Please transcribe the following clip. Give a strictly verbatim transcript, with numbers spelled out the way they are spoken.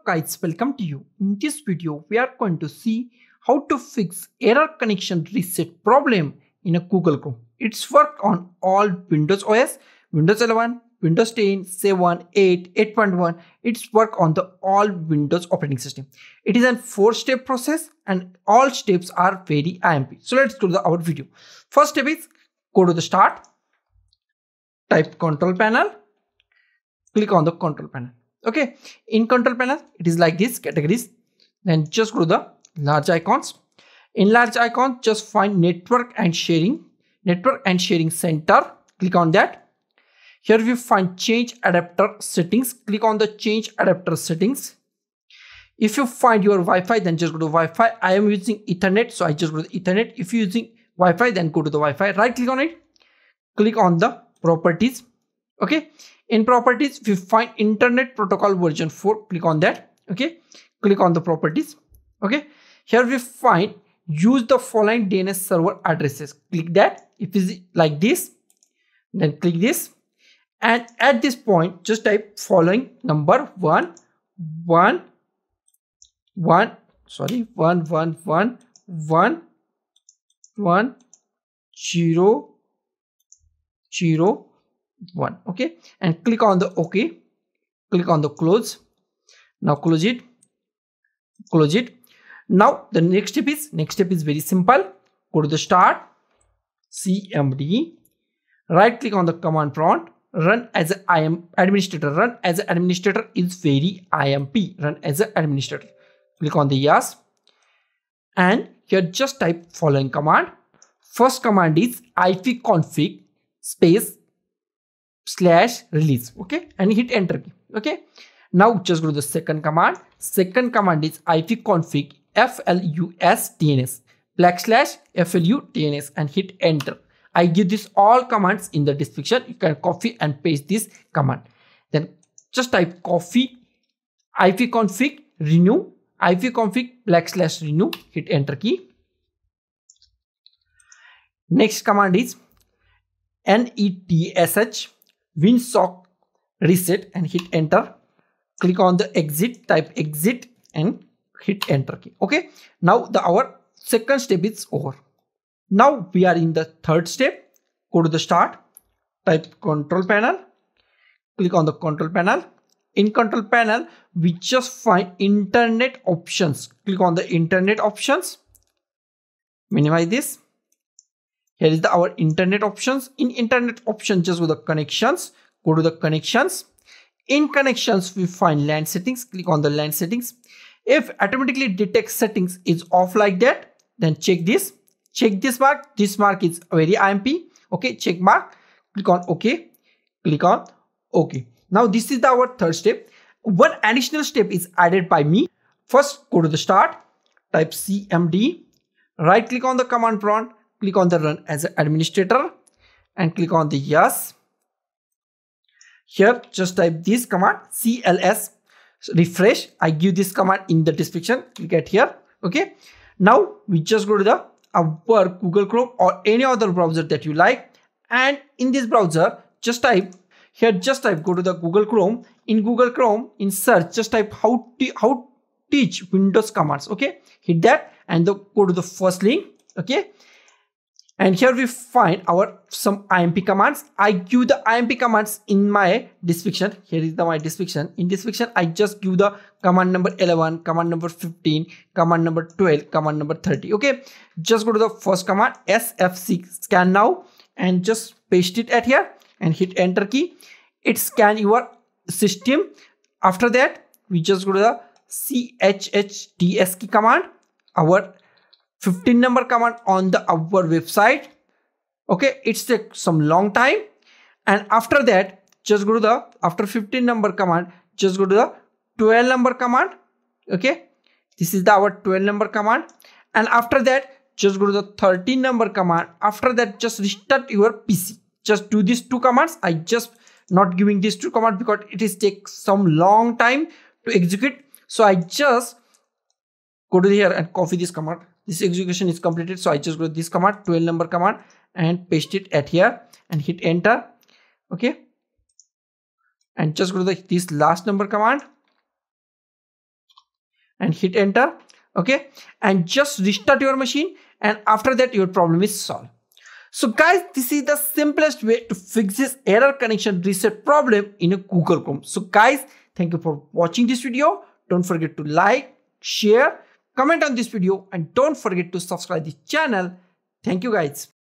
up guys, welcome to you. In this video we are going to see how to fix error connection reset problem in a Google Chrome. It's worked on all Windows O S, Windows eleven, Windows ten, seven, eight, eight point one. It's worked on the all Windows operating system. It is a four step process and all steps are very I M P. So let's go to the, our video. First step is go to the start, type control panel, click on the control panel. Okay, in control panel it is like this, categories, then just go to the large icons. In large icons just find network and sharing, network and sharing center, click on that. Here we find change adapter settings, click on the change adapter settings. If you find your Wi-Fi, then just go to Wi-Fi. I am using Ethernet, so I just go to Ethernet. If you're using Wi-Fi, then go to the Wi-Fi, right click on it, click on the properties. Okay, in properties we find internet protocol version four, click on that. Okay, click on the properties. Okay, here we find use the following D N S server addresses, click that. If it's like this, then click this, and at this point just type following number one one one sorry one one one one one zero zero one. Okay, and click on the OK, click on the close. Now close it, close it. Now the next step is next step is very simple. Go to the start, C M D, right click on the command prompt, run as an I M administrator. Run as an administrator is very I M P. Run as an administrator, click on the yes, and here just type following command. First command is ipconfig space slash release. Okay, and hit enter key. Okay, now just go to the second command. Second command is ipconfig flusdns backslash flusdns and hit enter. I give this all commands in the description. You can copy and paste this command. Then just type copy ipconfig renew ipconfig backslash renew, hit enter key. Next command is netsh WinSock reset and hit enter. Click on the exit, type exit and hit enter key. Okay, now the our second step is over. Now we are in the third step. Go to the start, type control panel, click on the control panel. In control panel we just find internet options, click on the internet options, minimize this. Here is the our internet options. In internet options just go to the connections, go to the connections. In connections we find LAN settings, click on the LAN settings. If automatically detects settings is off like that, then check this, check this mark, this mark is very I M P. Okay, check mark, click on OK, click on OK. Now this is the, our third step. One additional step is added by me. First go to the start, type C M D, right click on the command prompt, click on the run as an administrator and click on the yes. Here just type this command C L S refresh. I give this command in the description, click at here. Okay, now we just go to the our Google Chrome or any other browser that you like, and in this browser just type here, just type go to the Google Chrome. In Google Chrome in search just type how to how teach Windows commands. Okay, hit that and the, go to the first link. Okay, and here we find our some I M P commands. I give the I M P commands in my description. Here is the my description. In description, I just give the command number eleven, command number fifteen, command number twelve, command number thirty. Okay, just go to the first command, S F C scan now, and just paste it at here and hit enter key. It scan your system. After that, we just go to the C H K D S K command. Our fifteen number command on the our website. Okay, it's take some long time, and after that just go to the after fifteen number command just go to the twelve number command. Okay, this is the our twelve number command, and after that just go to the thirteen number command. After that just restart your P C. Just do these two commands. I just not giving these two commands because it is take some long time to execute, so I just go to here and copy this command. This execution is completed, so I just go to this command, twelve number command, and paste it at here and hit enter. Okay, and just go to the, this last number command and hit enter. Okay, and just restart your machine, and after that your problem is solved. So guys, this is the simplest way to fix this error connection reset problem in a Google Chrome. So guys, thank you for watching this video. Don't forget to like, share, comment on this video, and don't forget to subscribe to this channel. Thank you guys.